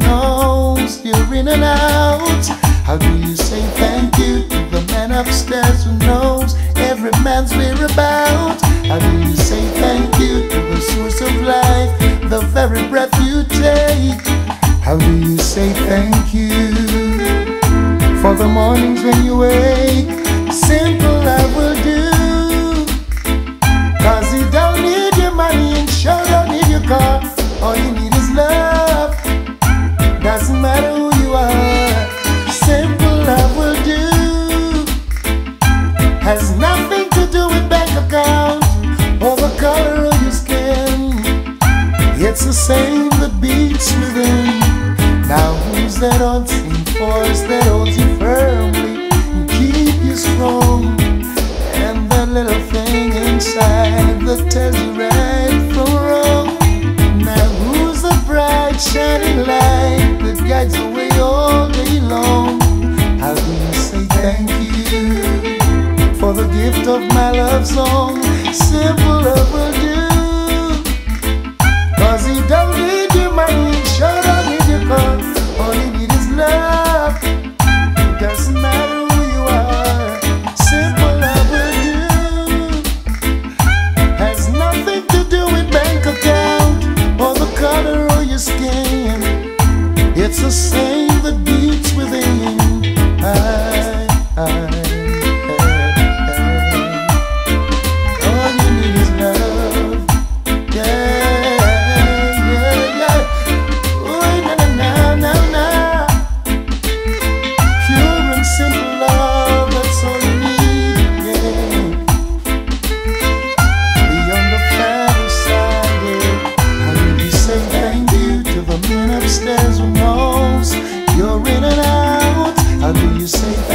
knows you're in and out. How do you say thank you to the man upstairs who knows every man's whereabout? How do you say thank you to the source of life, the very breath you take? How do you say thank you for the mornings when you wake? Simple love will do, 'cause you don't need your money and sure don't need your car. All you need is love, doesn't matter who you are. Simple love will do, has nothing to do with bank account or the color of your skin. It's the same that beats within. Now who's that unseen force that holds you firmly and keep you strong? And that little thing inside that tells you right from wrong. Shining light that guides the way all day long. How do you say thank you for the gift of my love song? Simple love will do, 'cause you don't need your money, sure don't need your car. All you need is love, it doesn't matter who you are. Simple love will do, has nothing to do with bank account or the color of your skin. It's the same that beats within. All you need is love. Yeah, yeah, yeah. Oh, na na na na. Pure and simple love, that's all you need. Yeah. Beyond the fireside, yeah. How do you say thank you to the men upstairs? You're in and out. How do you say that?